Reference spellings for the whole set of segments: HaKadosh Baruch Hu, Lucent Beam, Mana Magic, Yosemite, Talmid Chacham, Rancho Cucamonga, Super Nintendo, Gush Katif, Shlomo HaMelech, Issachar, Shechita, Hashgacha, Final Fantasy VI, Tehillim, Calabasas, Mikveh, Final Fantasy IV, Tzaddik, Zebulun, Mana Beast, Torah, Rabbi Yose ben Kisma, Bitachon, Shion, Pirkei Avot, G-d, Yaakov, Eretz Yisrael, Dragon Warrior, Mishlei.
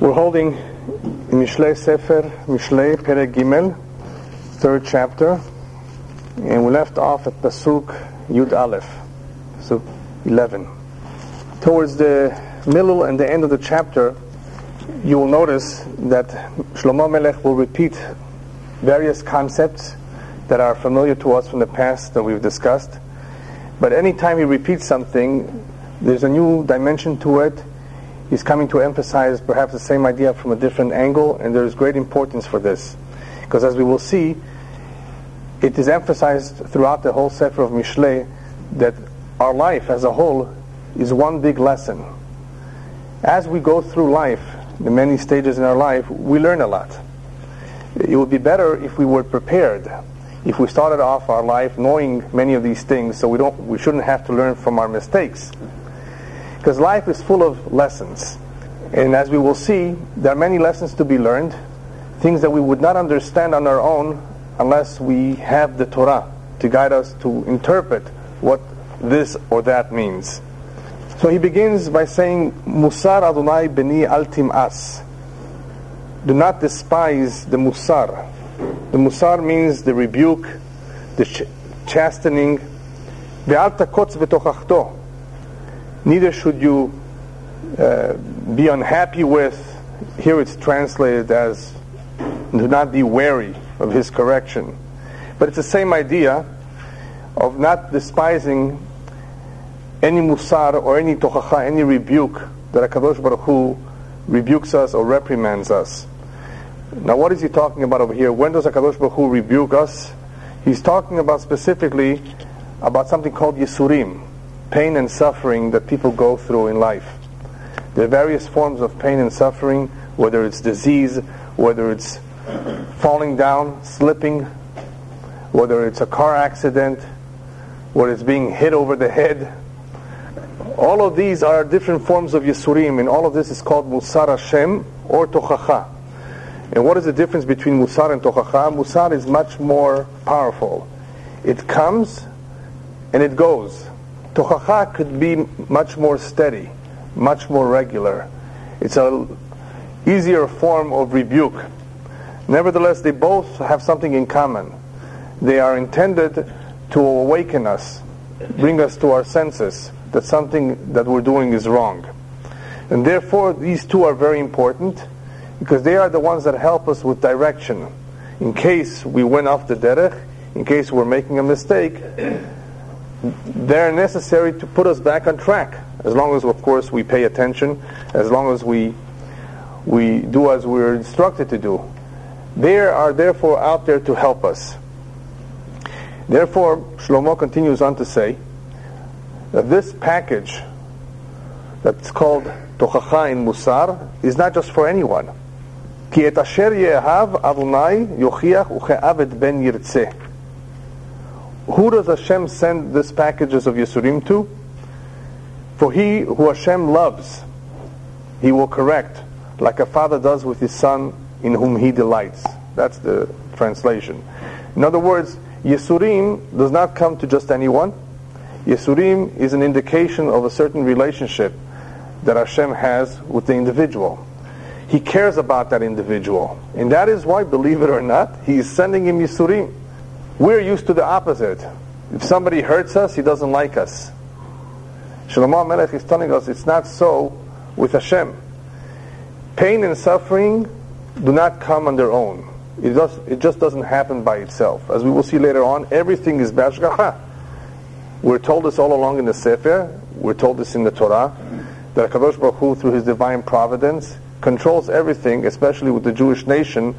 We're holding Mishlei Perek Gimel, third chapter, and we left off at Pasuk Yud Aleph, so 11. Towards the middle and the end of the chapter, you will notice that Shlomo HaMelech will repeat various concepts that are familiar to us from the past that we've discussed. But any time he repeats something, there's a new dimension to it. He's coming to emphasize perhaps the same idea from a different angle, and there is great importance for this. Because as we will see, it is emphasized throughout the whole Sefer of Mishlei that our life as a whole is one big lesson. As we go through life, the many stages in our life, we learn a lot. It would be better if we were prepared, if we started off our life knowing many of these things, so we shouldn't have to learn from our mistakes. Because life is full of lessons. And as we will see, there are many lessons to be learned, things that we would not understand on our own unless we have the Torah to guide us to interpret what this or that means. So he begins by saying, Musar Adonai Beni Altim As. Do not despise the Musar. The Musar means the rebuke, the chastening. Ve'al takotz v'tochachto. Neither should you be unhappy with. Here it's translated as, do not be wary of his correction. But it's the same idea of not despising any musar or any tochacha, any rebuke that HaKadosh Baruch Hu rebukes us or reprimands us. Now what is he talking about over here? When does HaKadosh Baruch Hu rebuke us? He's talking about specifically about something called Yisurim, pain and suffering that people go through in life. There are various forms of pain and suffering, whether it's disease, whether it's falling down, slipping, whether it's a car accident, whether it's being hit over the head. All of these are different forms of Yisurim, and all of this is called Musar Hashem or Tochacha. And what is the difference between Musar and Tochacha? Musar is much more powerful. It comes and it goes. Tochacha could be much more steady, much more regular. It's an easier form of rebuke. Nevertheless, they both have something in common. They are intended to awaken us, bring us to our senses that something that we're doing is wrong. And therefore, these two are very important because they are the ones that help us with direction. In case we went off the derech, in case we're making a mistake, they're necessary to put us back on track, as long as, of course, we pay attention, as long as we do as we're instructed to do. They are therefore out there to help us. Therefore, Shlomo continues on to say that this package that's called Tochacha in Musar is not just for anyone. Ki et asher ye'ahav Adonai yochiach uche'avet ben yirtzeh. Who does Hashem send this packages of Yisurim to? For he who Hashem loves, he will correct, like a father does with his son in whom he delights. That's the translation. In other words, Yisurim does not come to just anyone. Yisurim is an indication of a certain relationship that Hashem has with the individual. He cares about that individual. And that is why, believe it or not, he is sending him Yisurim. We're used to the opposite. If somebody hurts us, he doesn't like us. Shlomo HaMelech is telling us it's not so with Hashem. Pain and suffering do not come on their own. It just doesn't happen by itself. As we will see later on, everything is b'ashgacha. We're told this all along in the Sefer. We're told this in the Torah, that HaKadosh Baruch Hu, through His divine providence, controls everything, especially with the Jewish nation,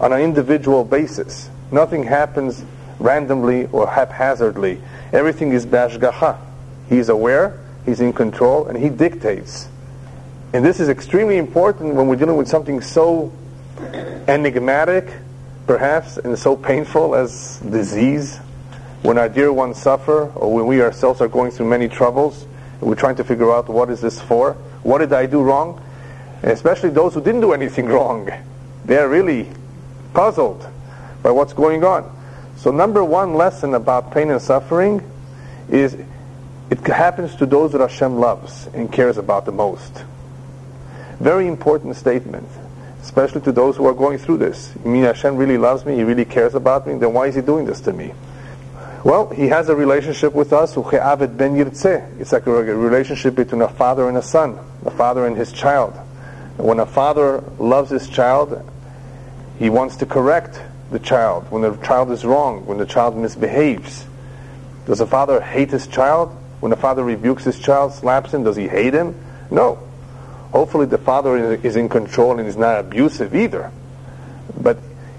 on an individual basis. Nothing happens randomly or haphazardly. Everything is b'ashgacha. He is aware, he's in control, and he dictates. And this is extremely important when we're dealing with something so enigmatic, perhaps, and so painful as disease. When our dear ones suffer, or when we ourselves are going through many troubles, and we're trying to figure out, what is this for? What did I do wrong? And especially those who didn't do anything wrong. They're really puzzled by what's going on. So number one lesson about pain and suffering is it happens to those that Hashem loves and cares about the most. Very important statement, especially to those who are going through this. You mean Hashem really loves me, He really cares about me, then why is He doing this to me? Well, He has a relationship with us. It's like a relationship between a father and a son, a father and his child. When a father loves his child, he wants to correct the child when the child is wrong, when the child misbehaves. Does a father hate his child? When a father rebukes his child, slaps him, does he hate him? No. Hopefully the father is in control and is not abusive either. But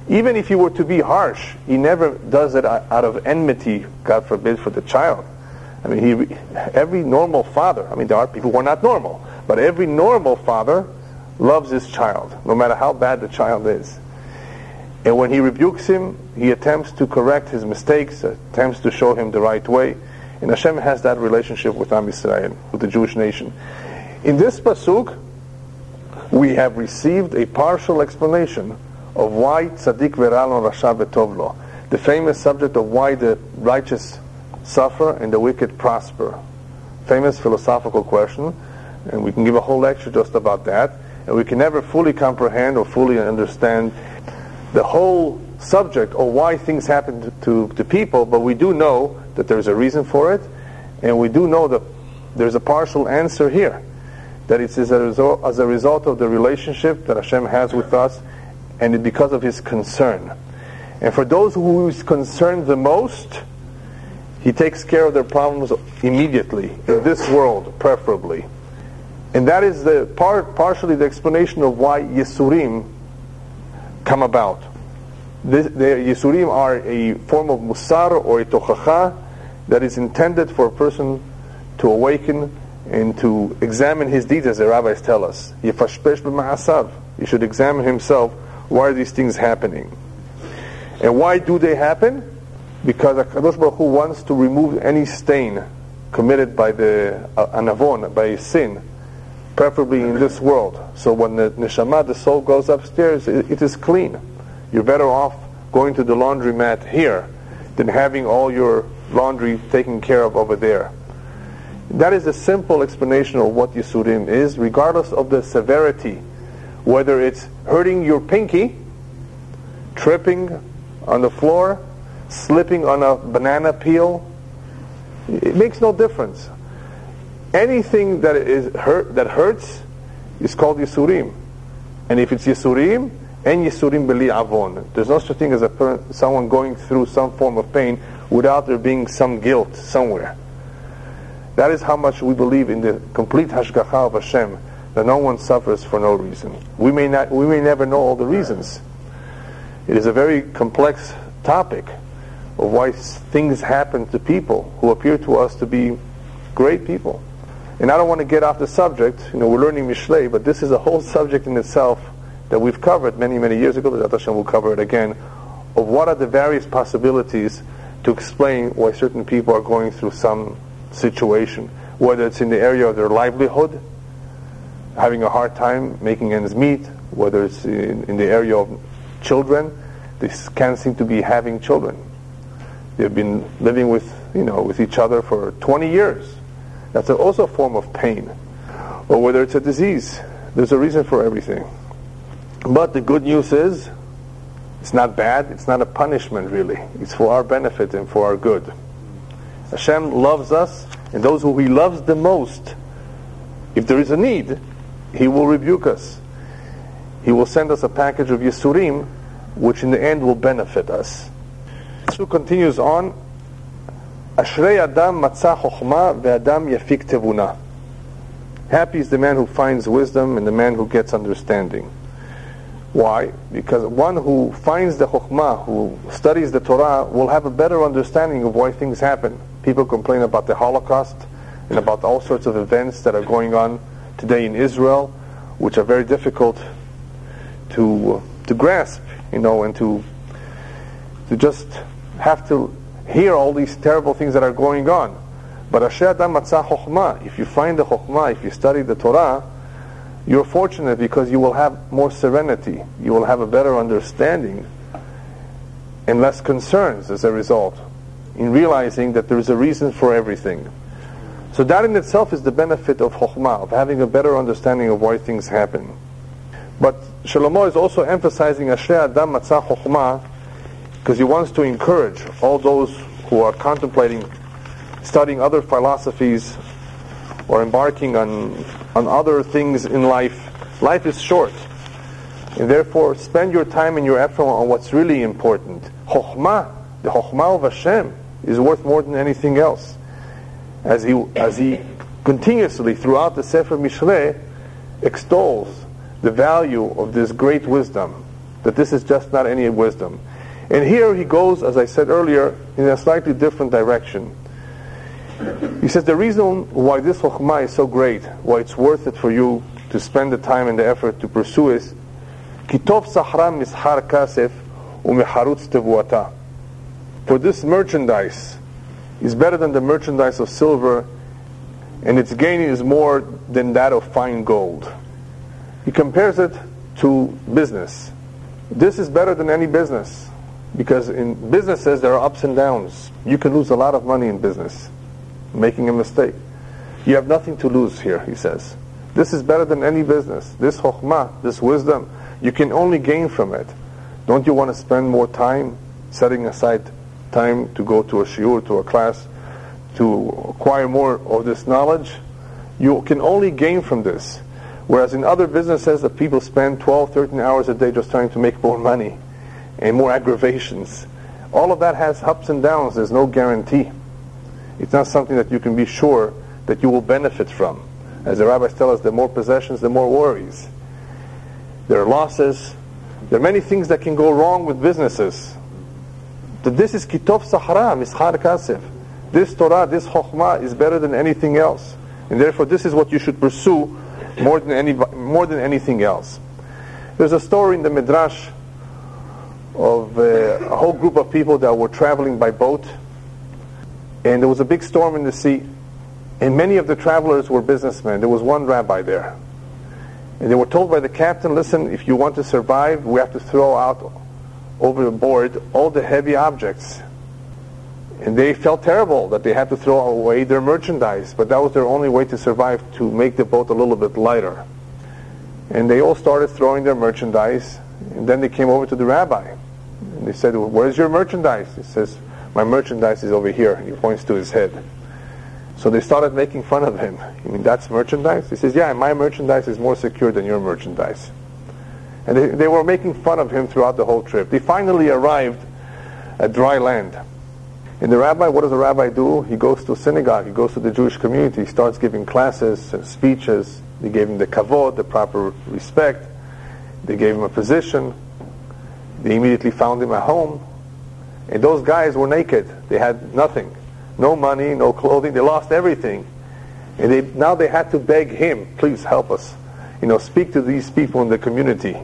even if he were to be harsh, he never does it out of enmity, God forbid, for the child. I mean, every normal father, I mean, there are people who are not normal, but every normal father loves his child, no matter how bad the child is. And when he rebukes him, he attempts to correct his mistakes, attempts to show him the right way. And Hashem has that relationship with Am Yisrael, with the Jewish nation. In this pasuk, we have received a partial explanation of why Tzadik V'Ra Lo, Rasha V'Tov Lo, the famous subject of why the righteous suffer and the wicked prosper. Famous philosophical question, and we can give a whole lecture just about that, and we can never fully comprehend or fully understand the whole subject or why things happen to people, but we do know that there's a reason for it, and we do know that there's a partial answer here, that it's as a result of the relationship that Hashem has with us, and because of His concern. And for those who is concerned the most, He takes care of their problems immediately, in this world preferably. And that is partially the explanation of why Yisurim come about. The Yisurim are a form of Musar or a Tochacha that is intended for a person to awaken and to examine his deeds, as the rabbis tell us. Yefashpesh b'ma'asav. He should examine himself. Why are these things happening? And why do they happen? Because HaKadosh Baruch Hu wants to remove any stain committed by the anavon, by sin, preferably in this world. So when the neshama, the soul, goes upstairs, it is clean. You're better off going to the laundromat here than having all your laundry taken care of over there. That is a simple explanation of what Yisurim is, regardless of the severity, whether it's hurting your pinky, tripping on the floor, slipping on a banana peel. It makes no difference. Anything that hurts is called Yisurim. And if it's Yisurim, and Yisurim b'li avon, there's no such thing as someone going through some form of pain without there being some guilt somewhere. That is how much we believe in the complete hashgacha of Hashem, that no one suffers for no reason. We may never know all the reasons. It is a very complex topic of why things happen to people who appear to us to be great people. And I don't want to get off the subject. We're learning Mishlei, but this is a whole subject in itself that we've covered many, many years ago, but Hashem will cover it again, of what are the various possibilities to explain why certain people are going through some situation, whether it's in the area of their livelihood, having a hard time making ends meet, whether it's in the area of children. They can't seem to be having children. They've been living with each other for 20 years. That's also a form of pain. Or whether it's a disease. There's a reason for everything. But the good news is, it's not bad, it's not a punishment really. It's for our benefit and for our good. Hashem loves us, and those who He loves the most, if there is a need, He will rebuke us. He will send us a package of Yisurim, which in the end will benefit us. So continues on, Ashrei Adam Matzah Chochma ve'Adam Yafik Tevuna. Happy is the man who finds wisdom and the man who gets understanding. Why? Because one who finds the Chokhmah, who studies the Torah, will have a better understanding of why things happen. People complain about the Holocaust and about all sorts of events that are going on today in Israel, which are very difficult to grasp, and to just have to hear all these terrible things that are going on. But Asher Adam Matzah Chokhmah, if you find the Chokhmah, if you study the Torah, you're fortunate because you will have more serenity. You will have a better understanding and less concerns as a result in realizing that there is a reason for everything. So that in itself is the benefit of Chokhmah, of having a better understanding of why things happen. But Shlomo is also emphasizing Ashrei Adam Matzah Chokhmah, because he wants to encourage all those who are contemplating studying other philosophies or embarking on other things in life. Life is short, and therefore spend your time and your effort on what's really important. Chokhmah, the Chokhmah of Hashem, is worth more than anything else. As he continuously throughout the Sefer Mishlei extols the value of this great wisdom, that this is just not any wisdom. And here he goes, as I said earlier, in a slightly different direction. He says the reason why this Chokhmah is so great, why it's worth it for you to spend the time and the effort to pursue is Kitov Sahram Mishar Kasef Umeharutz Tevuata. For this merchandise is better than the merchandise of silver, and its gain is more than that of fine gold. He compares it to business. This is better than any business, because in businesses there are ups and downs. You can lose a lot of money in business, making a mistake. You have nothing to lose here, he says. This is better than any business. This Chokhmah, this wisdom, you can only gain from it. Don't you want to spend more time setting aside time to go to a shiur, to a class, to acquire more of this knowledge? You can only gain from this. Whereas in other businesses, the people spend 12, 13 hours a day just trying to make more money and more aggravations. All of that has ups and downs. There's no guarantee. It's not something that you can be sure that you will benefit from. As the rabbis tell us, the more possessions, the more worries. There are losses. There are many things that can go wrong with businesses. That this is Kitov Sahara, Mishar Kasef. This Torah, this Chokhmah is better than anything else. And therefore this is what you should pursue more than anything else. There's a story in the Midrash of a whole group of people that were traveling by boat. And there was a big storm in the sea. And many of the travelers were businessmen. There was one rabbi there. And they were told by the captain, listen, if you want to survive, we have to throw out overboard all the heavy objects. And they felt terrible that they had to throw away their merchandise, but that was their only way to survive, to make the boat a little bit lighter. And they all started throwing their merchandise, and then they came over to the rabbi. And they said, well, where's your merchandise? He says, my merchandise is over here. He points to his head. So they started making fun of him. You mean that's merchandise? He says, yeah, my merchandise is more secure than your merchandise. And they were making fun of him throughout the whole trip. They finally arrived at dry land. And the rabbi, what does the rabbi do? He goes to synagogue, he goes to the Jewish community, he starts giving classes and speeches. They gave him the kavod, the proper respect. They gave him a position. They immediately found him a home. And those guys were naked. They had nothing. No money, no clothing. They lost everything. And now they had to beg him, please help us. You know, speak to these people in the community,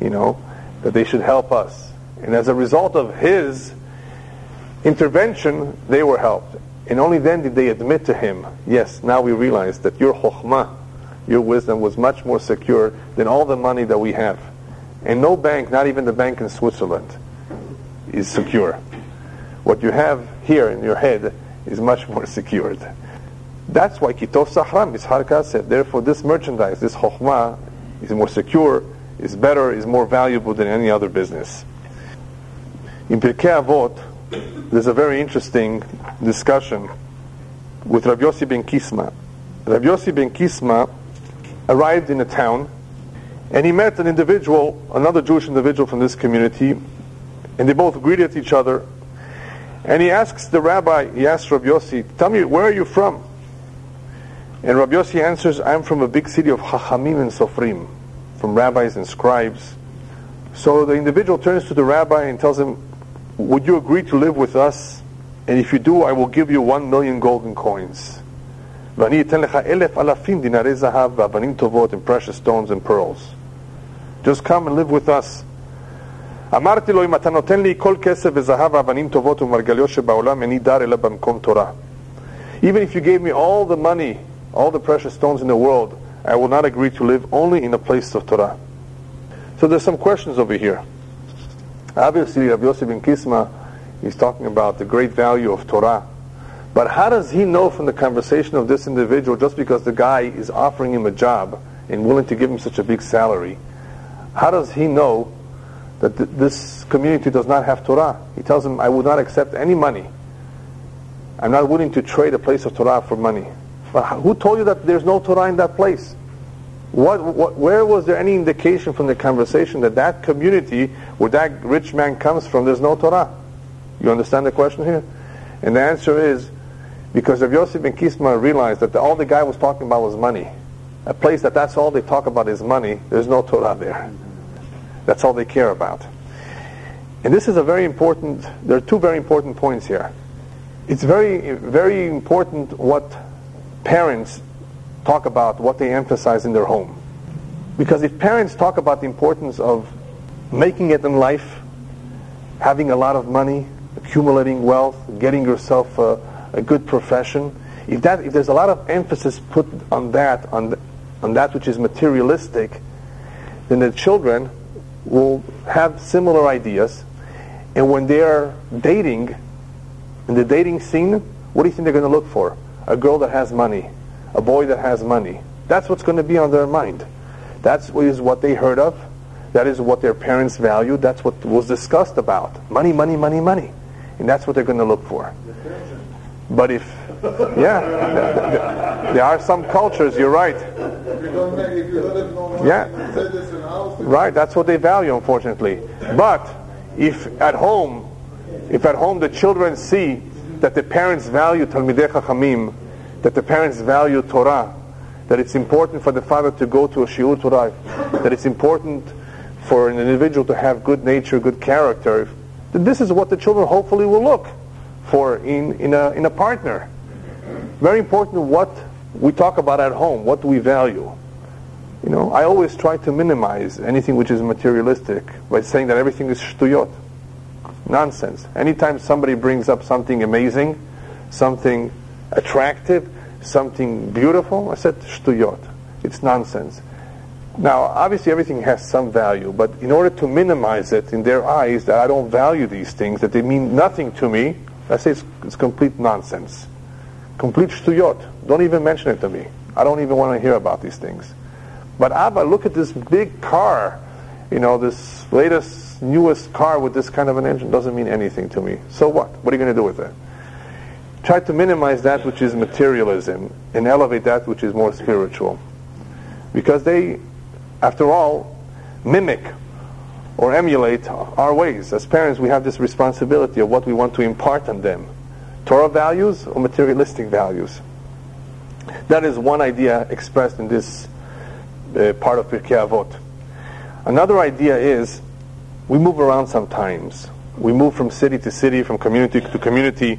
you know, that they should help us. And as a result of his intervention, they were helped. And only then did they admit to him, yes, now we realize that your Chokhmah, your wisdom was much more secure than all the money that we have. And no bank, not even the bank in Switzerland, is secure. What you have here in your head is much more secured. That's why Kitov Sahram is Harkasef. Therefore this merchandise, this Chokhmah, is more secure, is better, is more valuable than any other business. In Pirkei Avot, there's a very interesting discussion with Rabbi Yose ben Kisma. Rabbi Yose ben Kisma arrived in a town, and he met an individual, another Jewish individual from this community, and they both greeted each other. And he asked Rabbi Yose, tell me, where are you from? And Rabbi Yossi answers, I'm from a big city of Chachamim and Sofrim, from rabbis and scribes. So the individual turns to the rabbi and tells him, would you agree to live with us? And if you do, I will give you 1,000,000 golden coins. And precious stones and pearls. Just come and live with us. Even if you gave me all the money, all the precious stones in the world, I will not agree to live only in a place of Torah. So there's some questions over here. Obviously Rabbi Yose ben Kisma is talking about the great value of Torah, But how does he know from the conversation of this individual, just because the guy is offering him a job and willing to give him such a big salary, how does he know that this community does not have Torah? He tells him, I would not accept any money. I'm not willing to trade a place of Torah for money. But who told you that there's no Torah in that place? Where was there any indication from the conversation that that community where that rich man comes from, there's no Torah? You understand the question here? And the answer is, because Rabbi Yose ben Kisma realized that all the guy was talking about was money. A place that's all they talk about is money, there's no Torah there. That's all they care about. And this is there are two very important points here. It's very, very important what parents talk about, what they emphasize in their home. Because if parents talk about the importance of making it in life, having a lot of money, accumulating wealth, getting yourself a good profession, if there's a lot of emphasis put on that which is materialistic, then the children will have similar ideas. And when they are dating, in the dating scene, what do you think they're going to look for? A girl that has money. A boy that has money. That's what's going to be on their mind. That is what they heard of. That is what their parents valued. That's what was discussed about. Money, money, money, money. And that's what they're going to look for. But if, there are some cultures, you're right. Yeah, right, that's what they value, unfortunately. But if at home the children see that the parents value Talmid Chachamim, that the parents value Torah, that it's important for the father to go to a shiur Torah, that it's important for an individual to have good nature, good character, this is what the children hopefully will look for in a partner. Very important what we talk about at home, what we value. You know, I always try to minimize anything which is materialistic by saying that everything is shtuyot, nonsense. Anytime somebody brings up something amazing, something attractive, something beautiful, I said shtuyot, it's nonsense. Now obviously everything has some value, but in order to minimize it in their eyes that I don't value these things, that they mean nothing to me, I say it's complete nonsense. Complete shtuyot. Don't even mention it to me. I don't even want to hear about these things. But Abba, look at this big car. You know, this latest, newest car with this kind of an engine doesn't mean anything to me. So what? What are you going to do with it? Try to minimize that which is materialism and elevate that which is more spiritual. Because they, after all, mimic or emulate our ways. As parents, we have this responsibility of what we want to impart on them. Torah values or materialistic values. That is one idea expressed in this part of Pirkei Avot. Another idea is, we move around sometimes. We move from city to city, from community to community.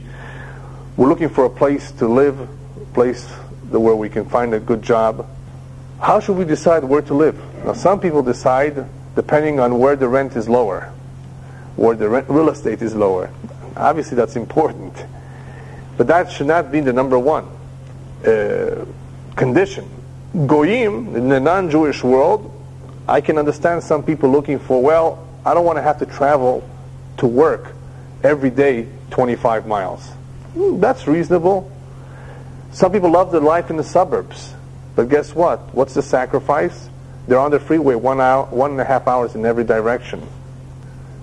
We're looking for a place to live, a place where we can find a good job. How should we decide where to live? Now, some people decide depending on where the rent is lower, where the real estate is lower. Obviously that's important, but that should not be the number one condition. Goyim, in the non-Jewish world, I can understand some people looking for, well, I don't want to have to travel to work every day 25 miles. That's reasonable. Some people love the life in the suburbs, but guess what? What's the sacrifice? They're on the freeway 1 hour, 1.5 hours in every direction.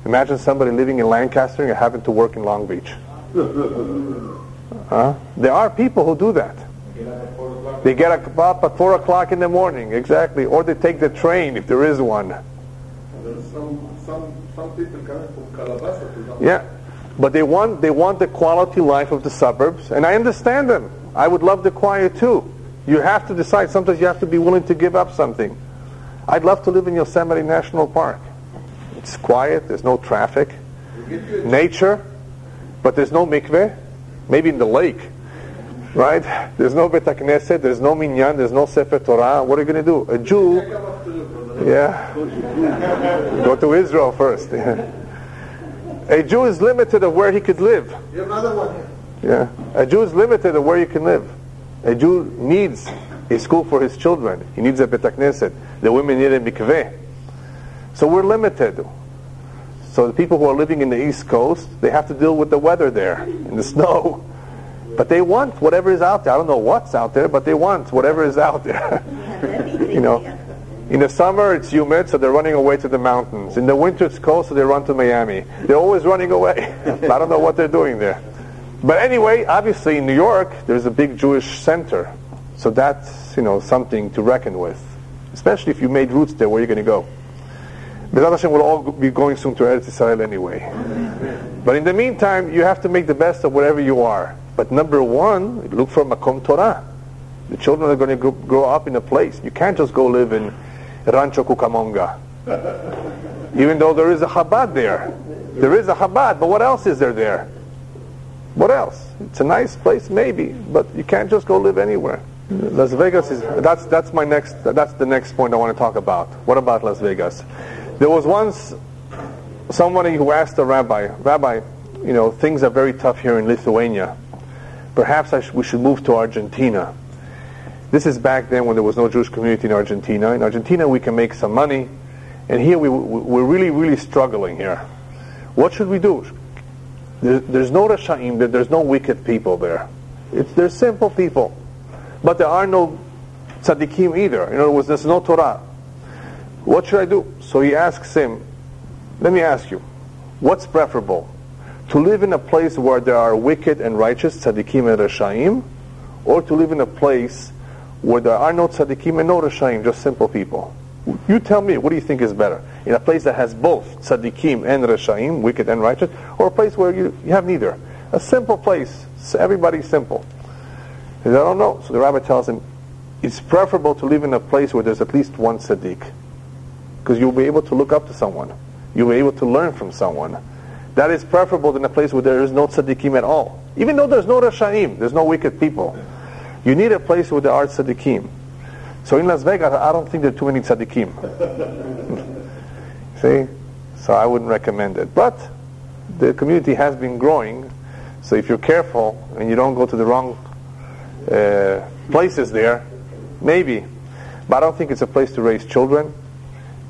Imagine somebody living in Lancaster and having to work in Long Beach. There are people who do that. They get up at 4 o'clock in the morning, exactly. Or they take the train, if there is one. There's some people coming from Calabasas. Yeah, but they want the quality life of the suburbs, and I understand them. I would love the quiet too. You have to decide. Sometimes you have to be willing to give up something. I'd love to live in Yosemite National Park. It's quiet, there's no traffic, nature, but there's no mikveh, maybe in the lake, right? There's no Bet HaKnesset, there's no minyan, there's no Sefer Torah. What are you going to do? A Jew, yeah, go to Israel first. A Jew is limited of where he could live. Yeah, a Jew is limited of where you can live. A Jew needs a school for his children. He needs a Bet HaKnesset. The women need a mikveh. So we're limited. So the people who are living in the East Coast, they have to deal with the weather there, and the snow. But they want whatever is out there. I don't know what's out there, but they want whatever is out there. You know, in the summer it's humid, so they're running away to the mountains. In the winter it's cold, so they run to Miami. They're always running away. I don't know what they're doing there. But anyway, obviously in New York there's a big Jewish center, so that's, you know, something to reckon with. Especially if you made roots there, where you're going to go. B'ezrat Hashem, we'll all be going soon to Eretz Yisrael anyway. But in the meantime, you have to make the best of wherever you are. But number one, look for Makom Torah. The children are going to grow up in a place. You can't just go live in Rancho Cucamonga. Even though there is a Chabad there. There is a Chabad, but what else is there? What else? It's a nice place, maybe, but you can't just go live anywhere. Las Vegas is, that's the next point I want to talk about. What about Las Vegas? There was once somebody who asked the rabbi, Rabbi, you know, things are very tough here in Lithuania. Perhaps we should move to Argentina. This is back then when there was no Jewish community in Argentina. In Argentina we can make some money, and here we're really, really struggling here. What should we do? There's no Rashaim, there's no wicked people there. They're simple people. But there are no tzaddikim either. In other words, there's no Torah. What should I do? So he asks him, let me ask you, what's preferable? To live in a place where there are wicked and righteous tzaddikim and reshaim, or to live in a place where there are no tzaddikim and no reshaim, just simple people? You tell me, what do you think is better? In a place that has both tzaddikim and reshaim, wicked and righteous, or a place where you have neither? A simple place, everybody's simple. He said, I don't know. So the rabbi tells him, it's preferable to live in a place where there's at least one tzaddik. Because you'll be able to look up to someone. You'll be able to learn from someone. That is preferable than a place where there is no tzaddikim at all. Even though there's no rashaim, there's no wicked people. You need a place where there are tzaddikim. So in Las Vegas, I don't think there are too many tzaddikim. See? So I wouldn't recommend it. But the community has been growing. So if you're careful and you don't go to the wrong places there, maybe, but I don't think it's a place to raise children,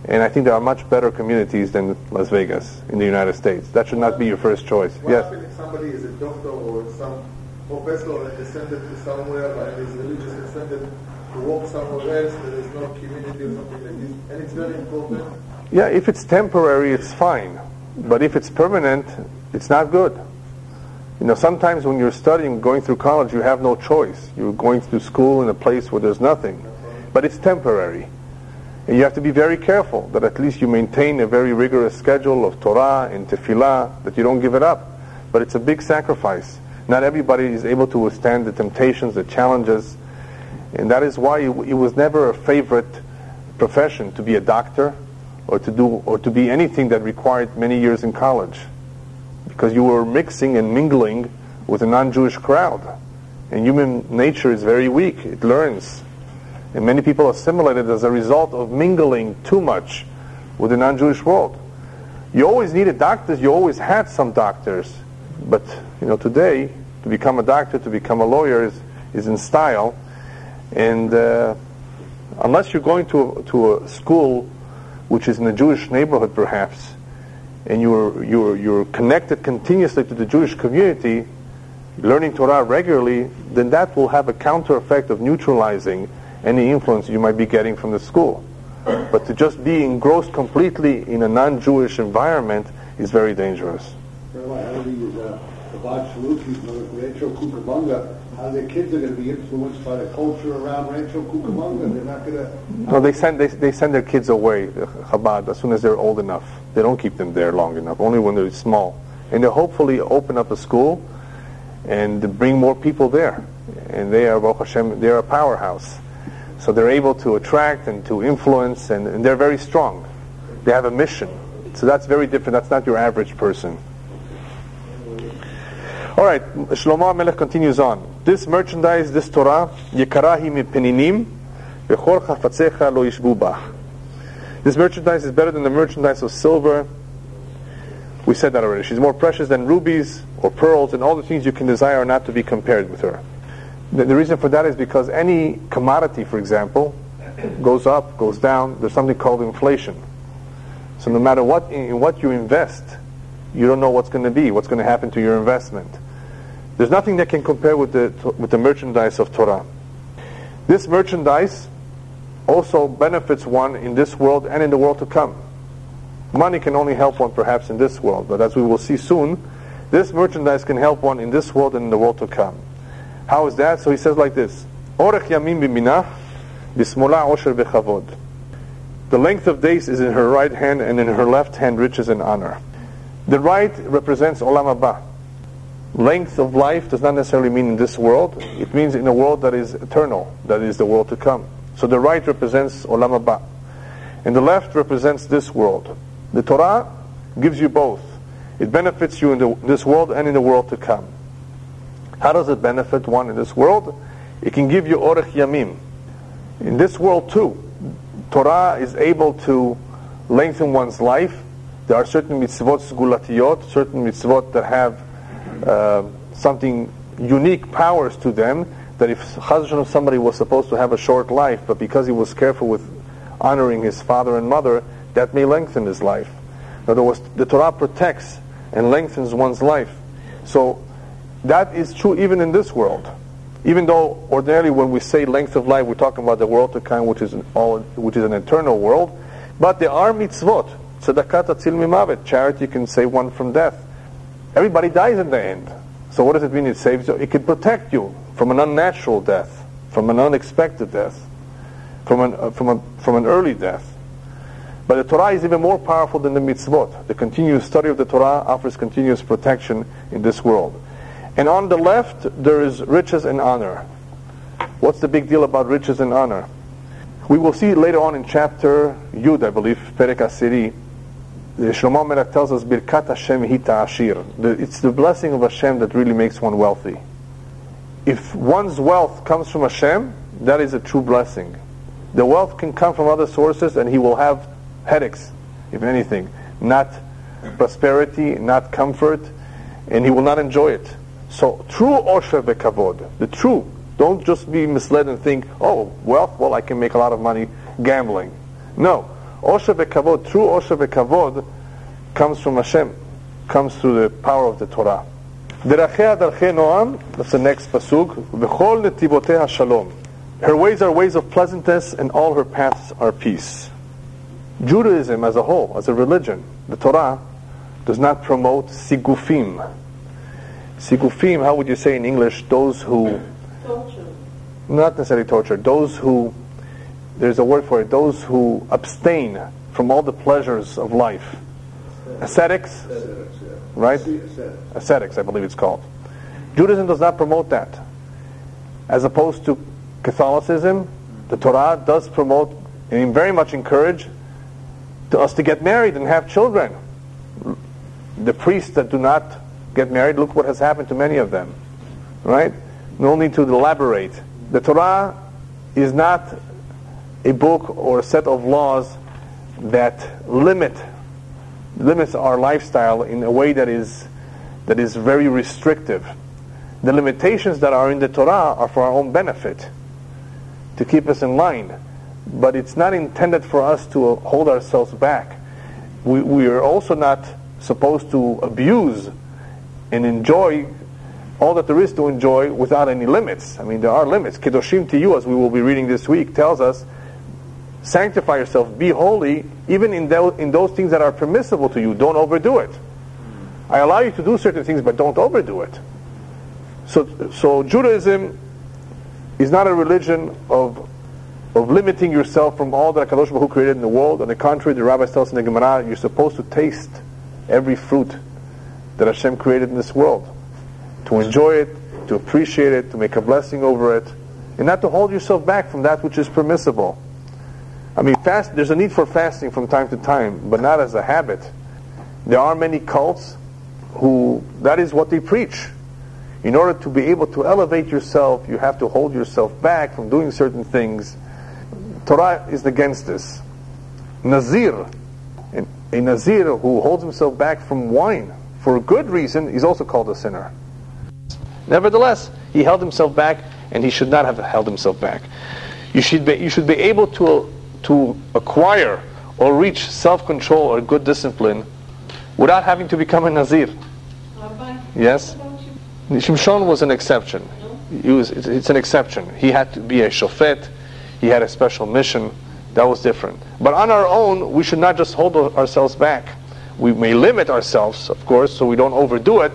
and I think there are much better communities than Las Vegas in the United States. That should not be your first choice. Yes. What happens if somebody is a doctor or some professor and descended to somewhere, like is religious descendant, to walk somewhere else, there is no community or something like this, and it's very important? Yeah, if it's temporary, it's fine, but if it's permanent, it's not good. You know, sometimes when you're studying, going through college, you have no choice. You're going through school in a place where there's nothing. But it's temporary. And you have to be very careful that at least you maintain a very rigorous schedule of Torah and Tefillah, that you don't give it up. But it's a big sacrifice. Not everybody is able to withstand the temptations, the challenges. And that is why it was never a favorite profession to be a doctor or to be anything that required many years in college. Because you were mixing and mingling with a non-Jewish crowd. And human nature is very weak. It learns. And many people assimilated as a result of mingling too much with the non-Jewish world. You always needed doctors. You always had some doctors. But, you know, today, to become a doctor, to become a lawyer is in style. And unless you're going to a school which is in a Jewish neighborhood, perhaps, and you're connected continuously to the Jewish community, learning Torah regularly, then that will have a counter effect of neutralizing any influence you might be getting from the school. But to just be engrossed completely in a non-Jewish environment is very dangerous. Rabbi, how do you, Chabad Shluchim from Rancho Cucamonga, how the kids are going to be influenced by the culture around Rancho Cucamonga? They're not going to... No, they send their kids away, Chabad, as soon as they're old enough. They don't keep them there long enough, only when they're small. And they hopefully open up a school and bring more people there. And they are, Baruch Hashem, they're a powerhouse. So they're able to attract and to influence, and they're very strong. They have a mission. So that's very different. That's not your average person. All right, Shlomo HaMelech continues on. This merchandise, this Torah, Yekarahi mipeninim, v'chor chafetzecha lo yishbu bah. This merchandise is better than the merchandise of silver. We said that already. She's more precious than rubies or pearls, and all the things you can desire are not to be compared with her. The reason for that is because any commodity, for example, goes up, goes down. There's something called inflation. So no matter what in what you invest, you don't know what's going to happen to your investment. There's nothing that can compare with the merchandise of Torah. This merchandise also benefits one in this world and in the world to come. Money can only help one perhaps in this world, but as we will see soon, this merchandise can help one in this world and in the world to come. How is that? So he says like this: Orech yamim b'minah, bismola osher b'chavod. The length of days is in her right hand, and in her left hand riches and honor. The right represents olam haba. Length of life does not necessarily mean in this world. It means in a world that is eternal, that is the world to come. So the right represents olam haba, and the left represents this world. The Torah gives you both. It benefits you in this world and in the world to come. How does it benefit one in this world? It can give you orech yamim. In this world too, Torah is able to lengthen one's life. There are certain mitzvot sgulatiyot, certain mitzvot that have something unique, powers to them, that if Chaz V'Shalom somebody was supposed to have a short life, but because he was careful with honoring his father and mother, that may lengthen his life. In other words, the Torah protects and lengthens one's life. So that is true even in this world. Even though ordinarily when we say length of life, we're talking about the world to come, which is an eternal world. But there are mitzvot. Tzedakah tatzil mimavet. Charity can save one from death. Everybody dies in the end. So what does it mean it saves you? It can protect you from an unnatural death, from an unexpected death, from an early death. But the Torah is even more powerful than the mitzvot. The continuous study of the Torah offers continuous protection in this world. And on the left, there is riches and honor. What's the big deal about riches and honor? We will see later on in chapter Yud, I believe, Perek Asiri, Shlomo HaMelech tells us, Birkat Hashem hi ta'ashir. It's the blessing of Hashem that really makes one wealthy. If one's wealth comes from Hashem, that is a true blessing. The wealth can come from other sources and he will have headaches, if anything. Not prosperity, not comfort, and he will not enjoy it. So, true osher v'kavod, the true. Don't just be misled and think, oh, wealth, well, I can make a lot of money gambling. No. Osher v'kavod, true osher v'kavod comes from Hashem, comes through the power of the Torah. Derachei adarchei noam, that's the next pasuk, v'chol netivotei hashalom. Her ways are ways of pleasantness, and all her paths are peace. Judaism as a whole, as a religion, the Torah, does not promote sigufim. Sigufim, how would you say in English, those who... torture. Not necessarily torture. Those who... There's a word for it. Those who abstain from all the pleasures of life. Ascetics? Ascetics, yeah. Right? Ascetics, I believe it's called. Judaism does not promote that. As opposed to Catholicism, the Torah does promote and very much encourage to us to get married and have children. The priests that do not get married, look what has happened to many of them, right? No need to elaborate. The Torah is not a book or a set of laws that limits our lifestyle in a way that is very restrictive. The limitations that are in the Torah are for our own benefit, to keep us in line, but it's not intended for us to hold ourselves back. We are also not supposed to abuse and enjoy all that there is to enjoy without any limits. I mean, there are limits. Kedoshim to you, as we will be reading this week, tells us, sanctify yourself, be holy, even in those things that are permissible to you. Don't overdo it. I allow you to do certain things, but don't overdo it. So Judaism is not a religion of limiting yourself from all that HaKadosh Baruch Hu created in the world. On the contrary, the rabbis tell us in the Gemara, you're supposed to taste every fruit that Hashem created in this world, to enjoy it, to appreciate it, to make a blessing over it, and not to hold yourself back from that which is permissible. I mean, fast. There's a need for fasting from time to time, but not as a habit. There are many cults who, that is what they preach. In order to be able to elevate yourself, you have to hold yourself back from doing certain things. Torah is against this. Nazir, a Nazir who holds himself back from wine, for a good reason, he's also called a sinner. Nevertheless, he held himself back, and he should not have held himself back. You should be able to acquire or reach self-control or good discipline without having to become a Nazir. Rabbi, yes? Why don't you Shimshon was an exception. It's an exception. He had to be a shofet. He had a special mission. That was different. But on our own, we should not just hold ourselves back. We may limit ourselves, of course, so we don't overdo it,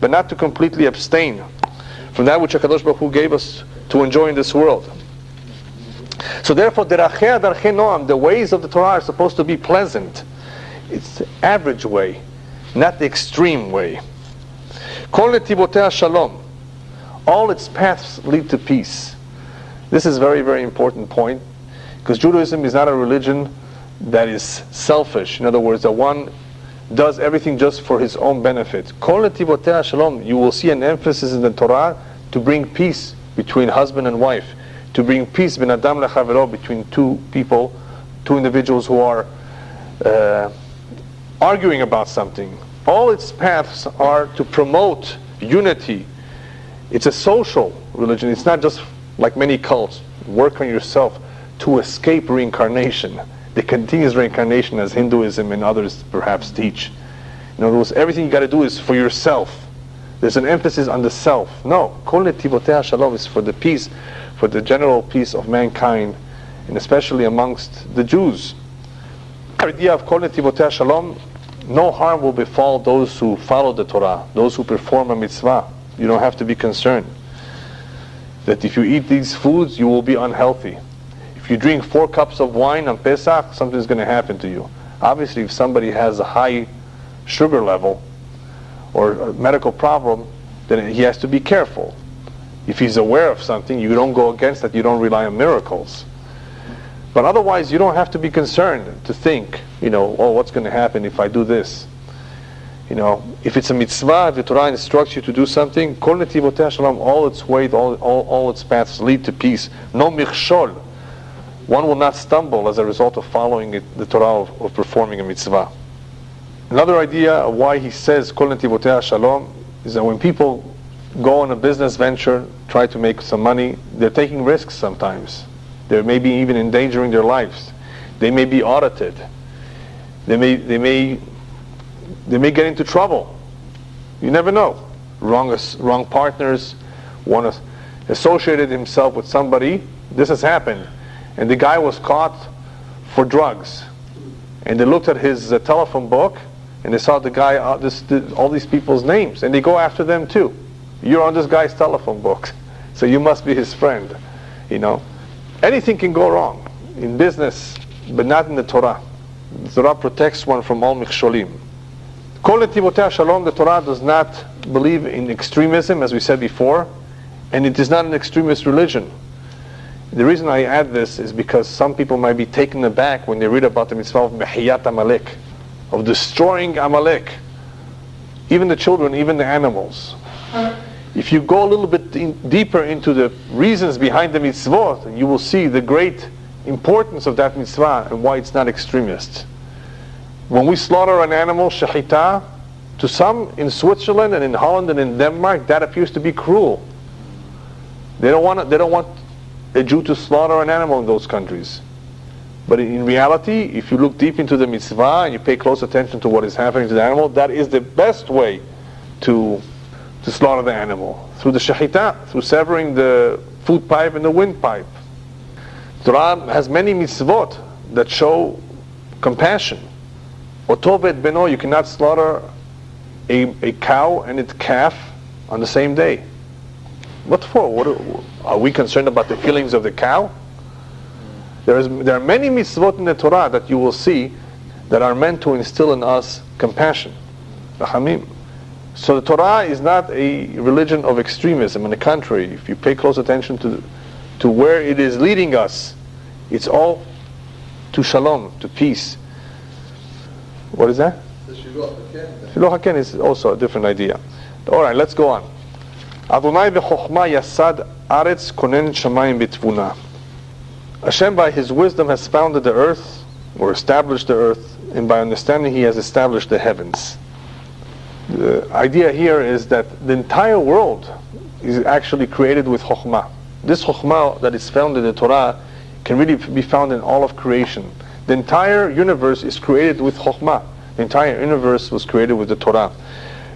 but not to completely abstain from that which HaKadosh Baruch Hu gave us to enjoy in this world. So therefore, the ways of the Torah are supposed to be pleasant. It's the average way, not the extreme way. All its paths lead to peace. This is a very, very important point, because Judaism is not a religion that is selfish. In other words, that one does everything just for his own benefit. You will see an emphasis in the Torah to bring peace between husband and wife, to bring peace between two people, two individuals who are arguing about something. All its paths are to promote unity. It's a social religion. It's not just like many cults, work on yourself to escape reincarnation. The continuous reincarnation, as Hinduism and others perhaps teach. In other words, everything you got to do is for yourself. There's an emphasis on the self. No, Kol Netivoteha Shalom is for the peace, for the general peace of mankind, and especially amongst the Jews. The idea of Kol Netivoteha Shalom, no harm will befall those who follow the Torah, those who perform a mitzvah. You don't have to be concerned that if you eat these foods, you will be unhealthy. If you drink 4 cups of wine on Pesach, something's going to happen to you. Obviously, if somebody has a high sugar level or a medical problem, then he has to be careful. If he's aware of something, you don't go against that. You don't rely on miracles. But otherwise, you don't have to be concerned to think, oh, what's going to happen if I do this? If it's a mitzvah, if the Torah instructs you to do something, Kol Netivotei Shalom, all its ways, all its paths lead to peace. No michshol. One will not stumble as a result of following the Torah of performing a mitzvah. Another idea of why he says Kol Netivotei Shalom is that when people go on a business venture, try to make some money, they're taking risks sometimes. They may be even endangering their lives. They may be audited. They may get into trouble. You never know. Wrong partners. One associated himself with somebody. This has happened. And the guy was caught for drugs. And they looked at his telephone book, and they saw the guy, all these people's names. And they go after them too. You're on this guy's telephone book, so you must be his friend. Anything can go wrong in business, but not in the Torah. The Torah protects one from all michsholim. Kol Netivotei Shalom, the Torah does not believe in extremism, as we said before, and it is not an extremist religion. The reason I add this is because some people might be taken aback when they read about the mitzvah of Mehiyat Amalek, of destroying Amalek, even the children, even the animals. If you go a little bit deeper into the reasons behind the mitzvot, you will see the great importance of that mitzvah and why it's not extremist. When we slaughter an animal, shechita, to some in Switzerland and in Holland and in Denmark, that appears to be cruel. They don't want a Jew to slaughter an animal in those countries. But in reality, if you look deep into the mitzvah and you pay close attention to what is happening to the animal, that is the best way to slaughter the animal, through the shechita, through severing the food pipe and the windpipe. Torah has many mitzvot that show compassion. Otovet beno, you cannot slaughter a cow and its calf on the same day. What for? Are we concerned about the feelings of the cow? There are many mitzvot in the Torah that you will see that are meant to instill in us compassion. Rachamim. So the Torah is not a religion of extremism. On the contrary, if you pay close attention to where it is leading us, it's all to shalom, to peace. What is that? Shiloh HaKen is also a different idea. Alright, let's go on. Adonai v'chokhma yasad aretz konen shamayim b'tvuna. Hashem by His wisdom has founded the earth, or established the earth, and by understanding He has established the heavens. The idea here is that the entire world is actually created with Chokhmah. This Chokhmah that is found in the Torah can really be found in all of creation. The entire universe is created with Chokhmah. The entire universe was created with the Torah.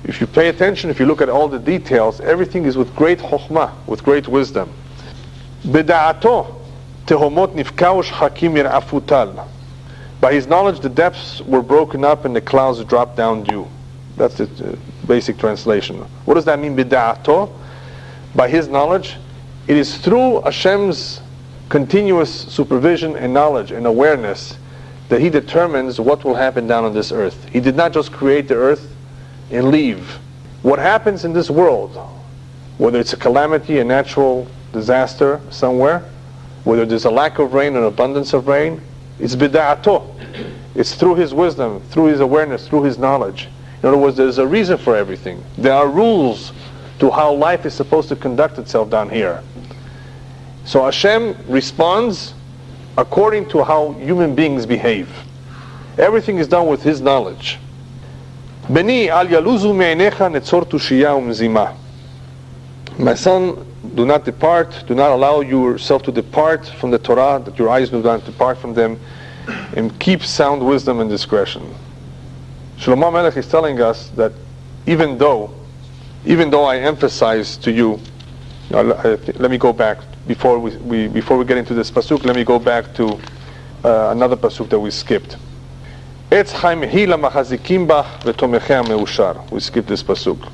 If you pay attention, if you look at all the details, everything is with great chokhmah, with great wisdom. B'da'ato tehomot nifkaush hakim yir'afutal. By his knowledge, the depths were broken up and the clouds dropped down dew. That's the basic translation. What does that mean, b'da'ato? By his knowledge, it is through Hashem's continuous supervision and knowledge and awareness that He determines what will happen down on this earth. He did not just create the earth and leave. What happens in this world, whether it's a calamity, a natural disaster somewhere, whether there's a lack of rain or an abundance of rain, it's bida'ato. It's through His wisdom, through His awareness, through His knowledge. In other words, there's a reason for everything. There are rules to how life is supposed to conduct itself down here. So Hashem responds according to how human beings behave. Everything is done with His knowledge. Beni al yaluzu me'einecha netzor tushiya umzima. My son, do not depart, do not allow yourself to depart from the Torah, that your eyes do not depart from them, and keep sound wisdom and discretion. Shlomo HaMelech is telling us that even though I emphasize to you, let me go back. Before we get into this pasuk, let me go back to another pasuk that we skipped. We skipped this pasuk.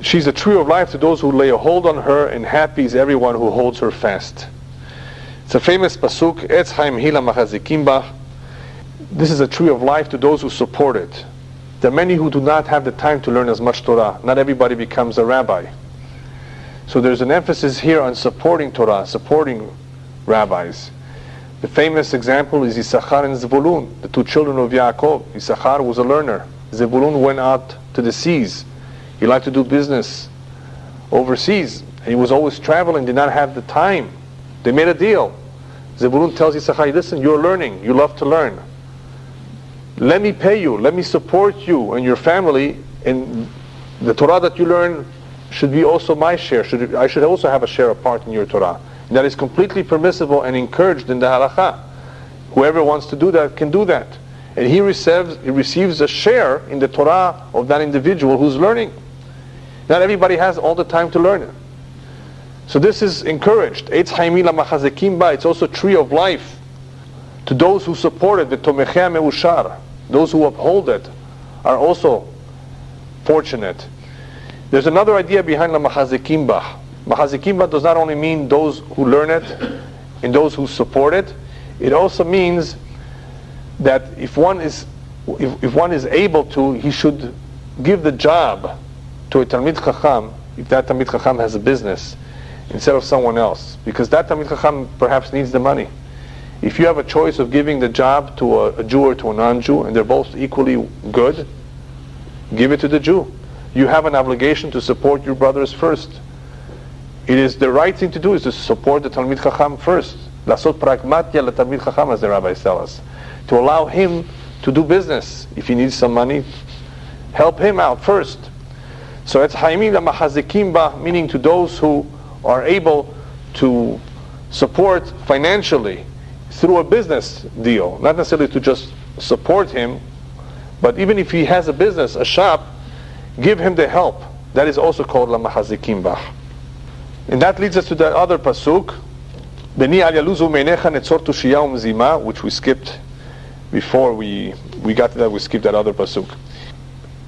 She's a tree of life to those who lay a hold on her, and happy is everyone who holds her fast. It's a famous pasuk. This is a tree of life to those who support it. There are many who do not have the time to learn as much Torah. Not everybody becomes a rabbi. So there's an emphasis here on supporting Torah, supporting rabbis. The famous example is Issachar and Zebulun, the two children of Yaakov. Issachar was a learner. Zebulun went out to the seas. He liked to do business overseas. He was always traveling, did not have the time. They made a deal. Zebulun tells Issachar, listen, you're learning. You love to learn. Let me pay you. Let me support you and your family. And the Torah that you learn should be also my share. I should also have a share, a part in your Torah. And that is completely permissible and encouraged in the halakha. Whoever wants to do that can do that. And he receives a share in the Torah of that individual who's learning. Not everybody has all the time to learn it. So this is encouraged. It's also a tree of life to those who support it, the tomechei meushar. Those who uphold it are also fortunate. There's another idea behind the Machazikim Bah. Machazikim Bah does not only mean those who learn it and those who support it. It also means that if one is able to, he should give the job to a Talmid Chacham if that Talmid Chacham has a business instead of someone else, because that Talmid Chacham perhaps needs the money. If you have a choice of giving the job to a Jew or to a non-Jew, and they're both equally good, give it to the Jew. You have an obligation to support your brothers first. It is the right thing to do is to support the Talmid Chacham first. Lasot pragmatia la Talmid Chacham, as the rabbis tell us. To allow him to do business. If he needs some money, help him out first. So it's Haimi la Machazikim Ba, meaning to those who are able to support financially through a business deal. Not necessarily to just support him, but even if he has a business, a shop, give him the help. That is also called la machazikim bah. And that leads us to the other pasuk, Beni al yaluzu meinecha netzor tushiya umzima, which we skipped before we got to that. We skipped that other pasuk.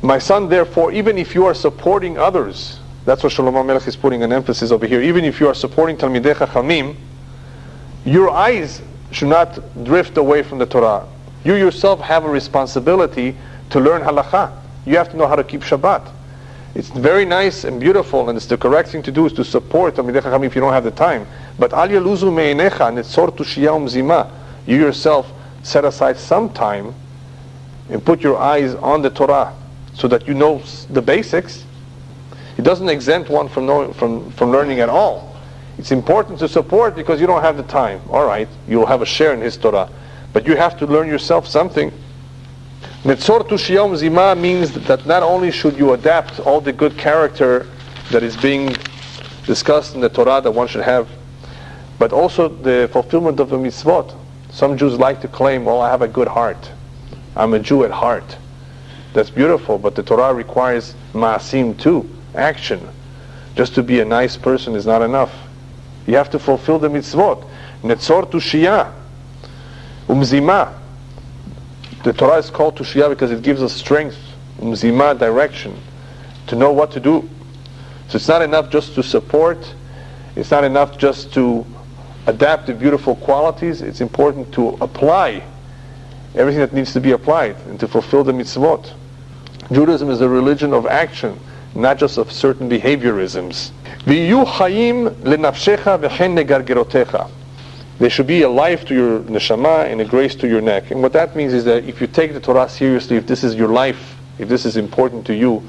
My son, therefore, even if you are supporting others, that's what Shlomo HaMelech is putting an emphasis over here. Even if you are supporting Talmidei Chachamim, your eyes should not drift away from the Torah. You yourself have a responsibility to learn halakha. You have to know how to keep Shabbat. It's very nice and beautiful, and it's the correct thing to do is to support Talmidei Chacham if you don't have the time. But al yaluzu me'einecha netzor tushiya umzima. You yourself set aside some time and put your eyes on the Torah so that you know the basics. It doesn't exempt one from learning at all. It's important to support because you don't have the time. All right, you'll have a share in his Torah, but you have to learn yourself something. Netzor Tushiyom Zima means that not only should you adapt all the good character that is being discussed in the Torah that one should have, but also the fulfillment of the mitzvot. Some Jews like to claim, well, I have a good heart. I'm a Jew at heart. That's beautiful, but the Torah requires ma'asim too, action. Just to be a nice person is not enough. You have to fulfill the mitzvot. Netzor tushiyah, umzimah. The Torah is called tushiyah because it gives us strength, umzimah, direction, to know what to do. So it's not enough just to support, it's not enough just to adapt the beautiful qualities, it's important to apply everything that needs to be applied and to fulfill the mitzvot. Judaism is a religion of action, not just of certain behaviorisms. There should be a life to your neshama and a grace to your neck. And what that means is that if you take the Torah seriously, if this is your life, if this is important to you,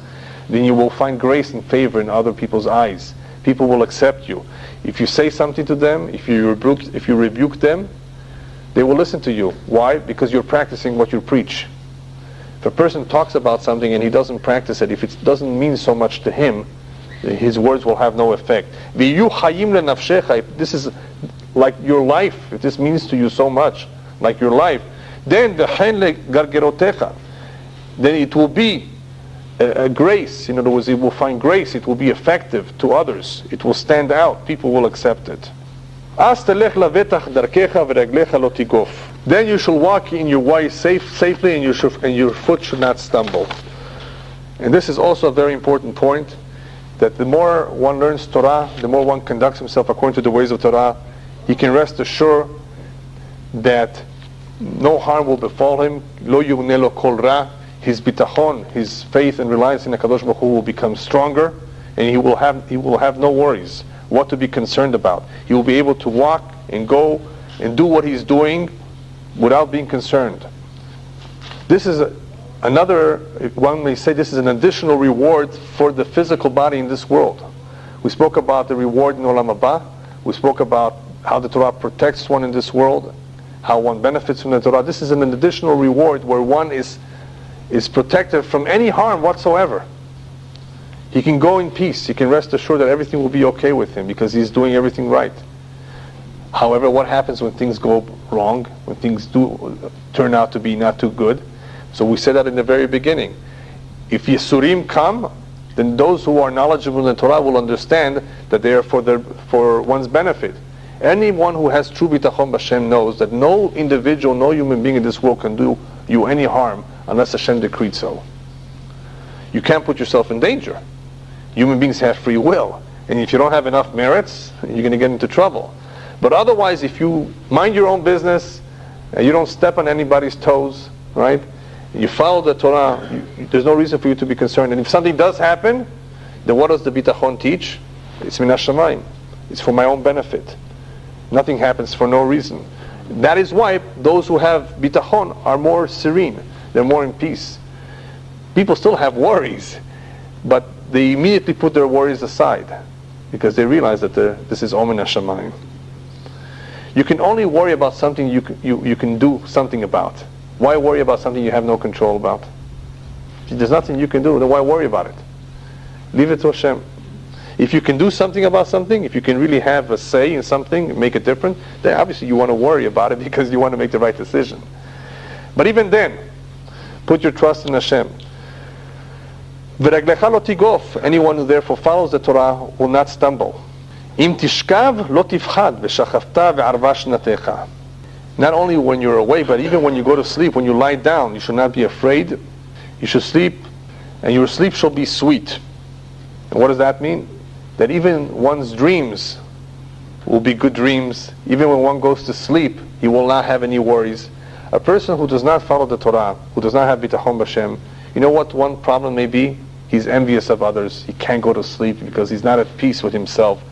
then you will find grace and favor in other people's eyes. People will accept you. If you say something to them, if you rebuke them, they will listen to you. Why? Because you're practicing what you preach. If a person talks about something and he doesn't practice it, if it doesn't mean so much to him, his words will have no effect. This is like your life, if this means to you so much, like your life, then it will be a grace. In other words, it will find grace, it will be effective to others, it will stand out, people will accept it. Then you shall walk in your way safely and your foot should not stumble. And this is also a very important point, that the more one learns Torah, the more one conducts himself according to the ways of Torah, he can rest assured that no harm will befall him. Lo yugne lo kol ra. His bitachon, his faith and reliance in HaKadosh Baruch Hu will become stronger, and he will have no worries what to be concerned about. He will be able to walk and go and do what he's doing without being concerned. This is one may say this is an additional reward for the physical body in this world. We spoke about the reward in Olam Haba. We spoke about how the Torah protects one in this world, how one benefits from the Torah. This is an additional reward where one is protected from any harm whatsoever. He can go in peace, he can rest assured that everything will be okay with him because he's doing everything right. However, what happens when things go wrong, when things do turn out to be not too good? So we said that in the very beginning. If Yisurim come, then those who are knowledgeable in the Torah will understand that they are for one's benefit. Anyone who has true bitachon b'Hashem knows that no individual, no human being in this world can do you any harm unless Hashem decreed so. You can't put yourself in danger. Human beings have free will, and if you don't have enough merits, you're going to get into trouble. But otherwise, if you mind your own business, you don't step on anybody's toes, right? You follow the Torah, there's no reason for you to be concerned. And if something does happen, then what does the bitachon teach? It's min hashamayim. It's for my own benefit. Nothing happens for no reason. That is why those who have bitachon are more serene. They're more in peace. People still have worries, but they immediately put their worries aside because they realize that this is Omen HaShamayim. You can only worry about something you can do something about. Why worry about something you have no control about? If there's nothing you can do, then why worry about it? Leave it to Hashem. If you can do something about something, if you can really have a say in something, make it different, then obviously you want to worry about it because you want to make the right decision. But even then, put your trust in Hashem. V'reglecha lo tigof. Anyone who therefore follows the Torah will not stumble. Im tishkav lo tifchad v'shachafta ve'arva shnatecha. Not only when you're away, but even when you go to sleep, when you lie down, you should not be afraid. You should sleep, and your sleep shall be sweet. And what does that mean? That even one's dreams will be good dreams. Even when one goes to sleep, he will not have any worries. A person who does not follow the Torah, who does not have bitachon b'Hashem, you know what one problem may be? He's envious of others. He can't go to sleep because he's not at peace with himself.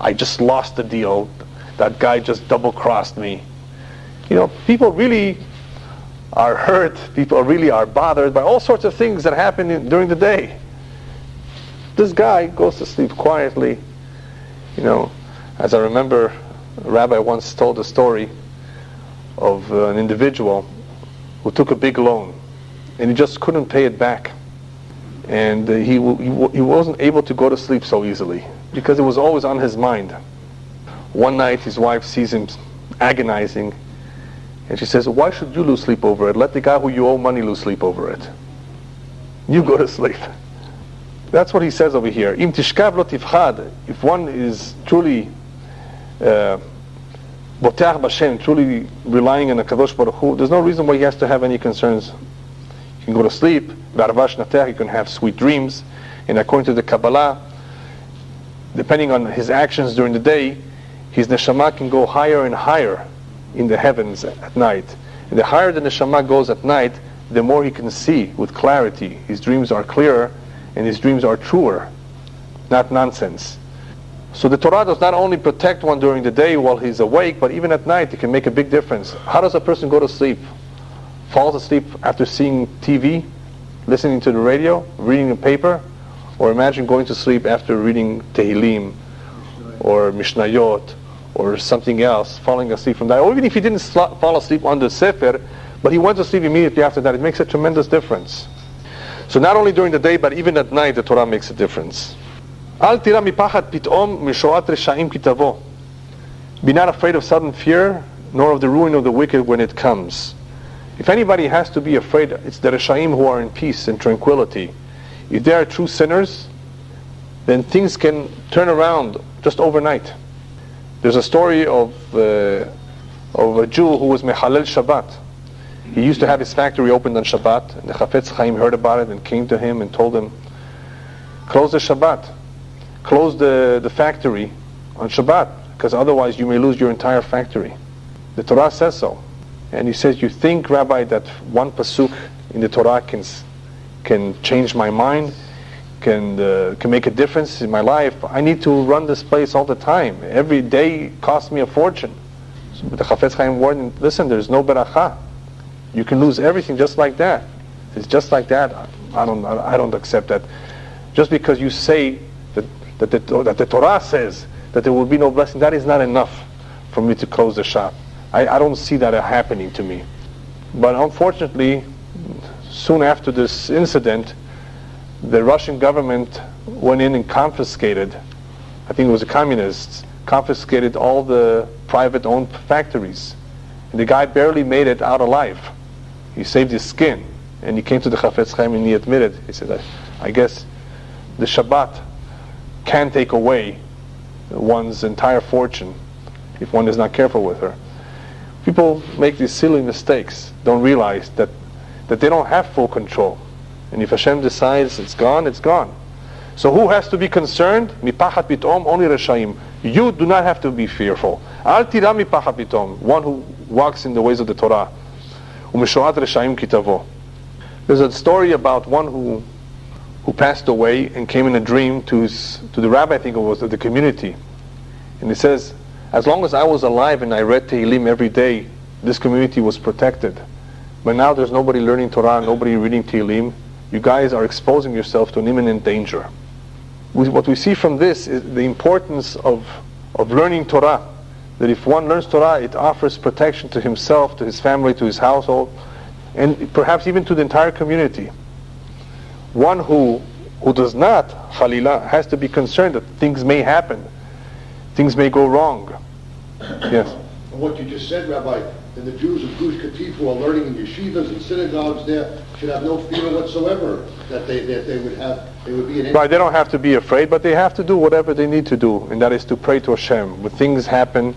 I just lost the deal. That guy just double-crossed me. You know, people really are hurt. People really are bothered by all sorts of things that happen during the day. This guy goes to sleep quietly. You know, as I remember, a rabbi once told a story of an individual who took a big loan and he just couldn't pay it back, and he wasn't able to go to sleep so easily because it was always on his mind. One night his wife sees him agonizing and she says, "Why should you lose sleep over it? Let the guy who you owe money lose sleep over it." you go to sleep. That's what he says over here. Im tishkav lo tifchad. If one is truly botach b'Hashem, truly relying on HaKadosh Baruch Hu, there's no reason why he has to have any concerns. You can go to sleep, varvash natach, you can have sweet dreams, and according to the Kabbalah, depending on his actions during the day, his neshama can go higher and higher in the heavens at night. And the higher the neshama goes at night, the more he can see with clarity. His dreams are clearer, and his dreams are truer, not nonsense. So the Torah does not only protect one during the day while he's awake, but even at night it can make a big difference. How does a person go to sleep? Falls asleep after seeing TV, listening to the radio, reading the paper, or imagine going to sleep after reading Tehillim, or Mishnayot, or something else, falling asleep from that. Or even if he didn't fall asleep on the Sefer, but he went to sleep immediately after that, it makes a tremendous difference. So not only during the day, but even at night, the Torah makes a difference. Al tira mipachat pitom mishoat reshaim kitavo. Be not afraid of sudden fear, nor of the ruin of the wicked when it comes. If anybody has to be afraid, it's the reshaim who are in peace and tranquility. If they are true sinners, then things can turn around just overnight. There's a story of a Jew who was Mehalel Shabbat. He used to have his factory opened on Shabbat, and the Chafetz Chaim heard about it and came to him and told him, close the Shabbat, close the factory on Shabbat, because otherwise you may lose your entire factory. The Torah says so. And he says, you think, Rabbi, that one pasuk in the Torah can change my mind, can make a difference in my life? I need to run this place all the time. Every day costs me a fortune. So the Chafetz Chaim warned, listen, there's no beracha. You can lose everything just like that. It's just like that. I don't accept that. Just because you say that the Torah says that there will be no blessing, that is not enough for me to close the shop. I don't see that happening to me. But unfortunately, soon after this incident, the Russian government went in and confiscated, I think it was the communists, confiscated all the private owned factories. And the guy barely made it out alive. He saved his skin. And he came to the Chafetz Chaim and he admitted, he said, I guess the Shabbat can take away one's entire fortune if one is not careful with her. People make these silly mistakes, don't realize that they don't have full control. And if Hashem decides it's gone, it's gone. So who has to be concerned? Mipachat pitom, only reshaim. You do not have to be fearful. Al tira mipachat pitom, one who walks in the ways of the Torah. Umishoat reshaim kitavo. There's a story about one who passed away and came in a dream to the rabbi, I think it was, of the community. And he says, as long as I was alive and I read Tehillim every day, this community was protected. But now there's nobody learning Torah, nobody reading Tehillim. You guys are exposing yourself to an imminent danger. What we see from this is the importance of learning Torah. That if one learns Torah, it offers protection to himself, to his family, to his household, and perhaps even to the entire community. One who does not, Khalilah, has to be concerned that things may happen. Things may go wrong. Yes? What you just said, Rabbi, and the Jews of Gush Katif who are learning in yeshivas and synagogues there should have no fear whatsoever that they would be in any... Right, they don't have to be afraid, but they have to do whatever they need to do, and that is to pray to Hashem. When things happen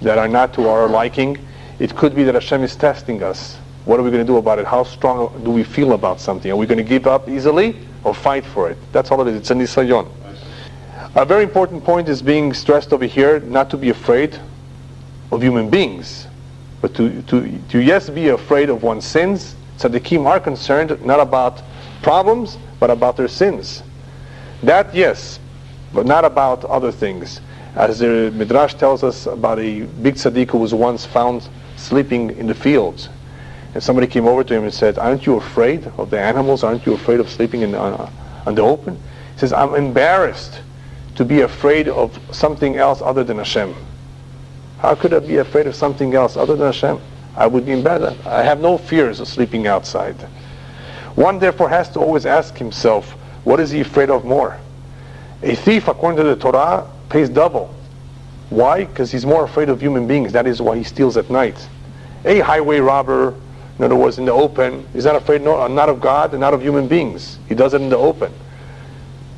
that are not to our liking, it could be that Hashem is testing us. What are we going to do about it? How strong do we feel about something? Are we going to give up easily or fight for it? That's all it is. It's a nisayon. A very important point is being stressed over here, not to be afraid of human beings, but to yes, be afraid of one's sins. Tzaddikim are concerned not about problems, but about their sins. That, yes, but not about other things. As the Midrash tells us about a big tzaddik who was once found sleeping in the fields. And somebody came over to him and said, aren't you afraid of the animals? Aren't you afraid of sleeping on the open? He says, I'm embarrassed to be afraid of something else other than Hashem. How could I be afraid of something else other than Hashem? I would be better. I have no fears of sleeping outside. One therefore has to always ask himself, what is he afraid of more? A thief, according to the Torah, pays double. Why? Because he's more afraid of human beings. That is why he steals at night. A highway robber, In other words, in the open, he's not afraid, not of God and not of human beings. He does it in the open.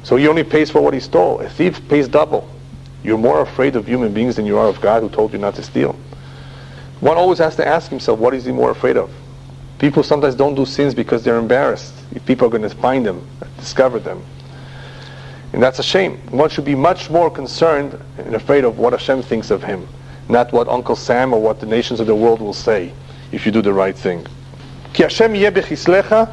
So he only pays for what he stole. A thief pays double. You're more afraid of human beings than you are of God, who told you not to steal. One always has to ask himself, what is he more afraid of? People sometimes don't do sins because they're embarrassed if people are going to find them, discover them. And that's a shame. One should be much more concerned and afraid of what Hashem thinks of him, not what Uncle Sam or what the nations of the world will say if you do the right thing. Ki Hashem yeh bechislecha,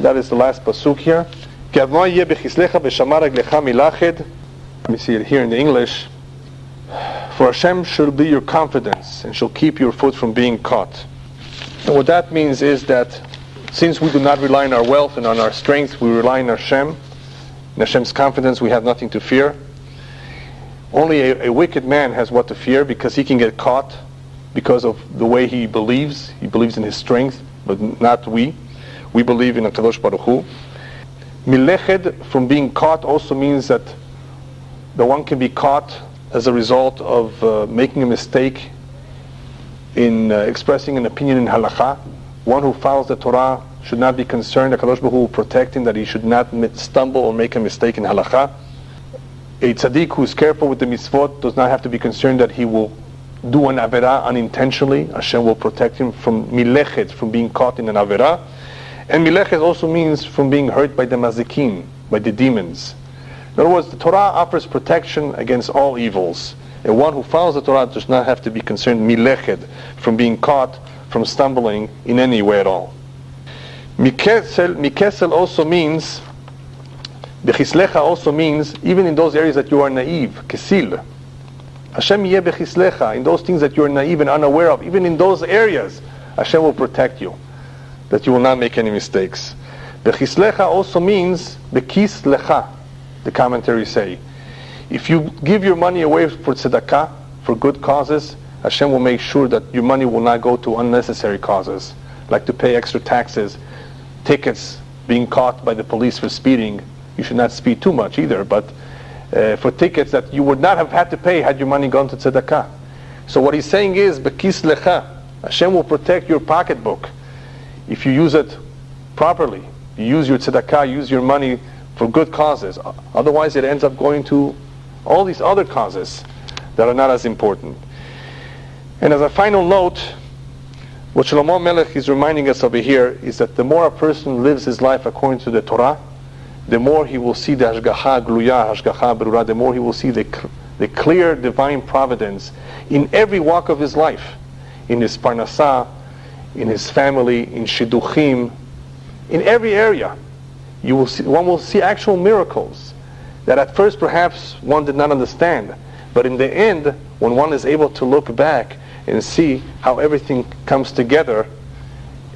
that is the last pasuk here. Ki Adonai yeh bechislecha v'shamar raglecha milached. Let me see it here in the English. For Hashem shall be your confidence and shall keep your foot from being caught. And what that means is that since we do not rely on our wealth and on our strength, we rely on Hashem. In Hashem's confidence, we have nothing to fear. Only a wicked man has what to fear, because he can get caught because of the way he believes. He believes in his strength, but not we. We believe in HaKadosh Baruch Hu. Mileched, from being caught, also means that the one can be caught as a result of making a mistake in expressing an opinion in halakha. One who follows the Torah should not be concerned. HaKadosh Baruch Hu will protect him, that he should not stumble or make a mistake in halakha. A tzaddik who is careful with the mitzvot does not have to be concerned that he will do an avera unintentionally. Hashem will protect him from milechet, from being caught in an avera. And milechet also means from being hurt by the mazikin, by the demons. In other words, the Torah offers protection against all evils. And one who follows the Torah does not have to be concerned, mileched, from being caught, from stumbling in any way at all. Mikesel also means, bechislecha also means, even in those areas that you are naive, kesil. Hashem yeh bechislecha, in those things that you are naive and unaware of, even in those areas, Hashem will protect you, that you will not make any mistakes. Bechislecha also means, bekislecha, the commentaries say. If you give your money away for tzedakah, for good causes, Hashem will make sure that your money will not go to unnecessary causes, like to pay extra taxes, tickets, being caught by the police for speeding. You should not speed too much either, but for tickets that you would not have had to pay had your money gone to tzedakah. So what he's saying is, Bekis lecha, Hashem will protect your pocketbook if you use it properly. You use your tzedakah, use your money for good causes. Otherwise it ends up going to all these other causes that are not as important. And as a final note, what Shlomo HaMelech is reminding us over here is that the more a person lives his life according to the Torah, the more he will see the Hashgacha Gluya, Hashgacha Berurah, the more he will see the clear divine providence in every walk of his life, in his Parnasah, in his family, in Shidduchim, in every area. You will see, one will see actual miracles that at first perhaps one did not understand, but in the end, when one is able to look back and see how everything comes together,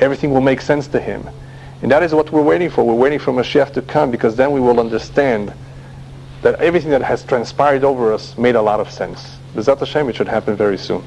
everything will make sense to him. And that is what we're waiting for. We're waiting for Mashiach to come, because then we will understand that everything that has transpired over us made a lot of sense. B'ezrat Hashem, it should happen very soon.